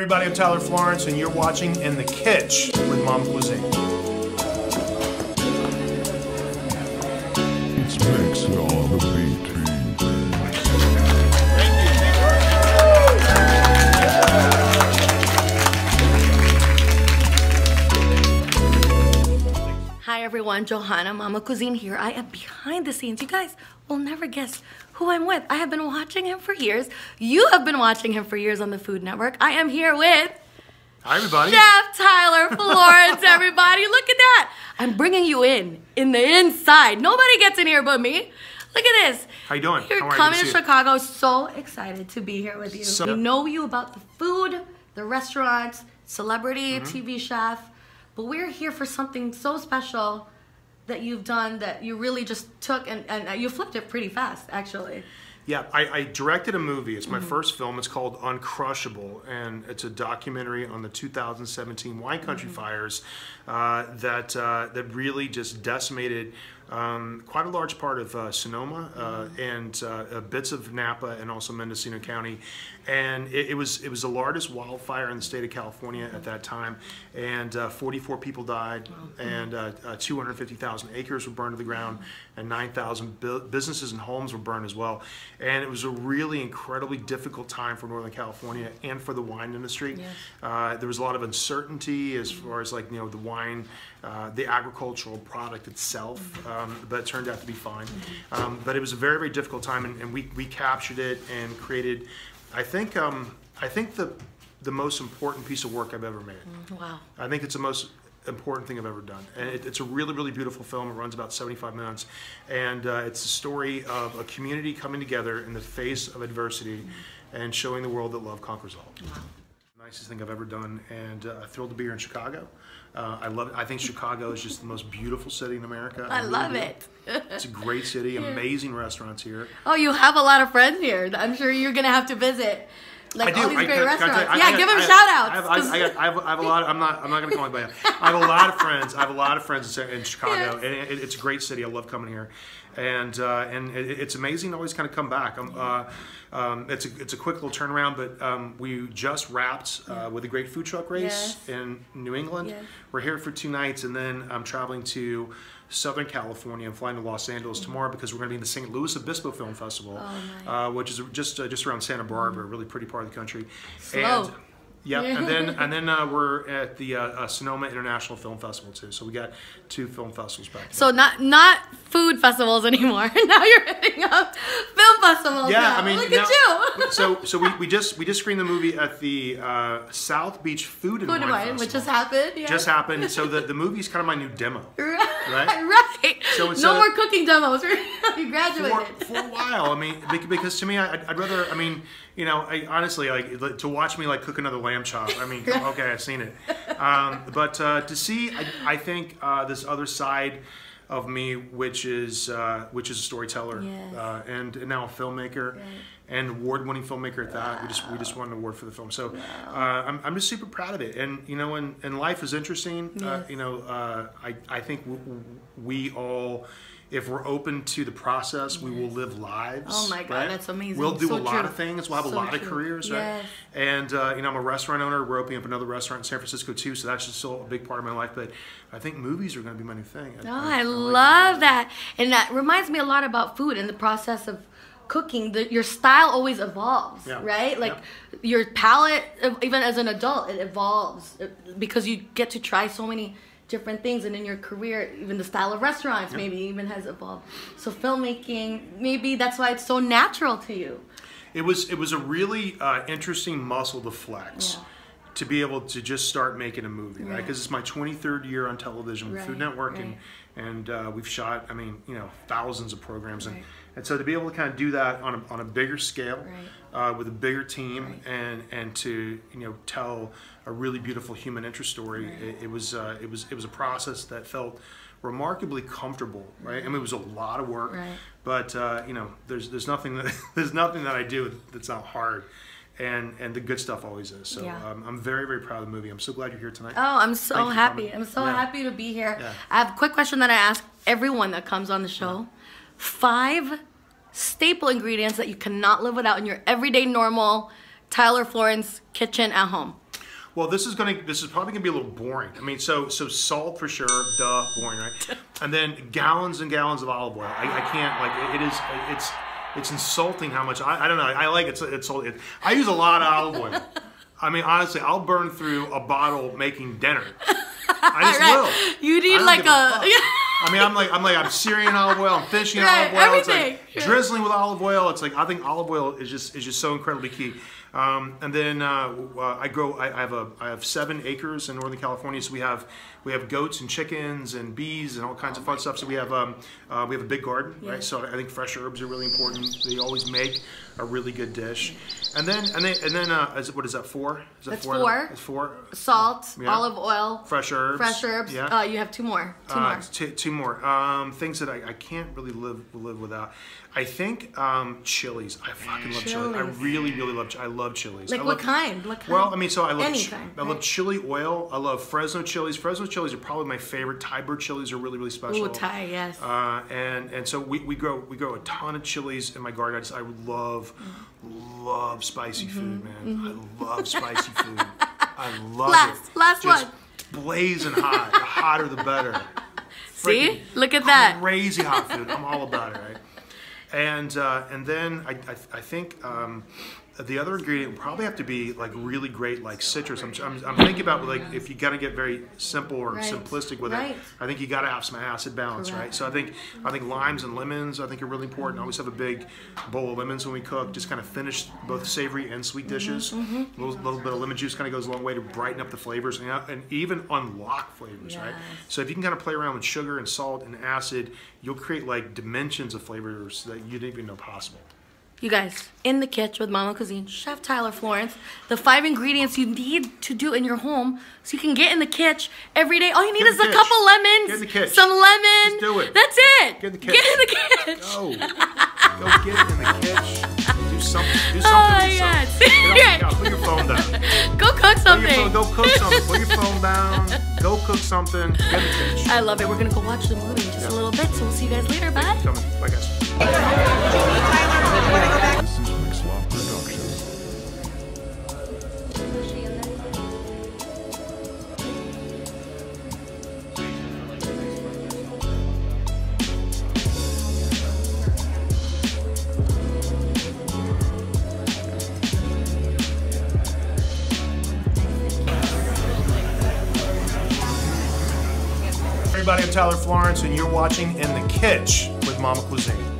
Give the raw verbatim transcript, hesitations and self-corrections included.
Everybody, I'm Tyler Florence, and you're watching In the Kitch with Momma Cuisine. It's mixed all the beat. Hi everyone, Johanna, Momma Cuisine here. I am behind the scenes. You guys will never guess who I'm with. I have been watching him for years. You have been watching him for years on the Food Network. I am here with... Hi everybody. Chef Tyler Florence, everybody. Look at that. I'm bringing you in, in the inside. Nobody gets in here but me. Look at this. How you doing? You're coming to Chicago. So excited to be here with you. So we know you about the food, the restaurants, celebrity, mm-hmm. T V chef. But we're here for something so special that you've done that you really just took and, and you flipped it pretty fast, actually. Yeah, I, I directed a movie. It's my mm-hmm. first film. It's called Uncrushable, and it's a documentary on the two thousand seventeen wine country mm-hmm. fires uh, that uh, that really just decimated um, quite a large part of uh, Sonoma uh, mm-hmm. and uh, uh, bits of Napa and also Mendocino County, and it, it was it was the largest wildfire in the state of California mm-hmm. at that time, and uh, forty-four people died, mm-hmm. and uh, uh, two hundred fifty thousand acres were burned to the ground, and nine thousand bu businesses and homes were burned as well. And it was a really incredibly difficult time for Northern California and for the wine industry. Yes. Uh, there was a lot of uncertainty as far as, like, you know, the wine, uh, the agricultural product itself, um, but it turned out to be fine. Um, but it was a very, very difficult time, and, and we, we captured it and created, I think, um, I think the, the most important piece of work I've ever made. Wow. I think it's the most important thing I've ever done, and it, it's a really really beautiful film. It runs about seventy-five minutes, and uh, it's the story of a community coming together in the face of adversity and showing the world that love conquers all. Wow. Nicest thing I've ever done, and uh, thrilled to be here in Chicago. Uh, I love it. I think Chicago is just the most beautiful city in America. I, I really love do. it. It's a great city, amazing restaurants here. Oh, you have a lot of friends here. I'm sure you're gonna have to visit. Like I all do. these I, great I, restaurants. I, I, yeah, I, give them I, shout-outs. I, I, I, I, I, I have a lot. Of, I'm not. I'm not going to call anybody out. I have a lot of friends. I have a lot of friends in, in Chicago, and it, it's a great city. I love coming here, and uh, and it, it's amazing to always kind of come back. Um, uh, um, it's a it's a quick little turnaround, but um, we just wrapped uh, with a great food truck race yes. in New England. Yes. We're here for two nights, and then I'm traveling to Southern California and flying to Los Angeles mm-hmm. tomorrow, because we're going to be in the Saint Louis Obispo Film Festival, oh, uh, which is just uh, just around Santa Barbara, a really pretty part of the country. Slow. And yeah, and then and then uh, we're at the uh, uh, Sonoma International Film Festival too. So we got two film festivals back. So there. not not food festivals anymore. Now you're hitting up film festivals. Yeah, now. I mean, look now, at you. so so we, we just we just screened the movie at the uh, South Beach Food and Wine Festival, which just happened. Yes. Just happened. So the the movie's kind of my new demo. Right. Right. Right. So no a, more cooking demos. We graduated for, for a while. I mean, because to me, I, I'd rather. I mean, you know, I, honestly, like to watch me like cook another way. Lamb chop. I mean, okay, I've seen it, um, but uh, to see, I, I think uh, this other side of me, which is uh, which is a storyteller yes. uh, and, and now a filmmaker, right. and award-winning filmmaker at that. Wow. We just we just won an award for the film, so wow. uh, I'm I'm just super proud of it. And you know, and, and life is interesting. Yes. Uh, you know, uh, I I think we, we all. If we're open to the process, yes. we will live lives. Oh my God, right? That's amazing. We'll do so a true. lot of things. We'll have so a lot true. of careers, yes. right? And uh, you know, I'm a restaurant owner. We're opening up another restaurant in San Francisco too, so that's just still a big part of my life. But I think movies are going to be my new thing. Oh, I, I, I love like that, and that reminds me a lot about food and the process of cooking. The, your style always evolves, yeah. right? Like yeah. your palate, even as an adult, it evolves because you get to try so many different things, and in your career, even the style of restaurants maybe yep. even has evolved. So filmmaking, maybe that's why it's so natural to you. It was it was a really uh, interesting muscle to flex, yeah. to be able to just start making a movie, right? Because right? it's my twenty-third year on television with right, Food Network, right. and and uh, we've shot, I mean, you know, thousands of programs, right. and and so to be able to kind of do that on a on a bigger scale. Right. Uh, with a bigger team right. and and to you know tell a really beautiful human interest story, right. it, it was uh, it was it was a process that felt remarkably comfortable, right? right? I mean, it was a lot of work, right. but uh, you know, there's there's nothing that there's nothing that I do that's not hard. And, and the good stuff always is. So yeah. um, I'm very, very proud of the movie. I'm so glad you're here tonight. Oh, I'm so happy. I'm so yeah. happy to be here. Yeah. I have a quick question that I ask everyone that comes on the show. Yeah. Five staple ingredients that you cannot live without in your everyday normal Tyler Florence kitchen at home. Well, this is going to, this is probably going to be a little boring. I mean, so so salt for sure, duh, boring, right? And then gallons and gallons of olive oil. I, I can't, like, it is, it's it's insulting how much, I, I don't know, I like it, it's, it's, I use a lot of olive oil. I mean, honestly, I'll burn through a bottle making dinner. I just right. will. You need like a, a I mean, I'm like, I'm like, I'm searing olive oil, I'm finishing right, olive oil, everything. It's like yeah. drizzling with olive oil. It's like, I think olive oil is just is just so incredibly key. Um, and then uh, I grow, I, I have a, I have seven acres in Northern California, so we have, we have goats and chickens and bees and all kinds oh of fun stuff. God. So we have, um, uh, we have a big garden, yeah. right? So I think fresh herbs are really important. They always make a really good dish. And then, and then, and then, uh, is it, what is that four? Is that That's four? four. It's four. Salt, yeah. olive oil, fresh herbs, fresh herbs. Yeah. Uh, you have two more. Two uh, more. Two, two more. Um, things that I, I can't really live live without. I think um, chilies. I fucking love chilies. chilies. I really, really love. I love chilies. Like I what love, kind? What kind? Well, I mean, so I love. Any kind, I right? love chili oil. I love Fresno chilies. Fresno chilies are probably my favorite. Thai bird chilies are really, really special. Ooh, Thai, yes. Uh, and and so we, we grow we grow a ton of chilies in my garden. I just I love love spicy mm-hmm. food, man. Mm-hmm. I love spicy food. I love last, it. Last last one. Blazing hot. The hotter the better. Freaking See? Look at that. Crazy hot food. I'm all about it, right? And uh, and then I I, I think um, the other ingredient would probably have to be like really great like citrus. I'm, I'm, I'm thinking about like if you gotta get very simple or right. simplistic with right. it. I think you gotta have some acid balance, Correct. right? So I think I think limes and lemons I think are really important. I always have a big bowl of lemons when we cook. Just kind of finish both savory and sweet dishes. Mm-hmm. A little, little bit of lemon juice kind of goes a long way to brighten up the flavors and, and even unlock flavors, yes. right? So if you can kind of play around with sugar and salt and acid, you'll create like dimensions of flavors that you didn't even know possible. You guys, in the kitchen with Momma Cuisine, Chef Tyler Florence, the five ingredients you need to do in your home so you can get in the kitchen every day. All you need is a couple lemons, get in the kitchen. some lemon. Just do it. That's it. Get in the kitchen. Get in the kitchen. Go. Go get in the kitchen. Do something. Do something. Oh, yes. Get off the couch. Put your phone down. Go cook something. Phone, go cook something. Put your phone down. Go cook something. Get in the kitchen. I love it. We're going to go watch the movie in just yeah. a little bit, so we'll see you guys later. Bye. Thanks for coming. Bye, guys. This is Mixlot Production. Everybody, I'm Tyler Florence, and you're watching In the Kitchen with Momma Cuisine.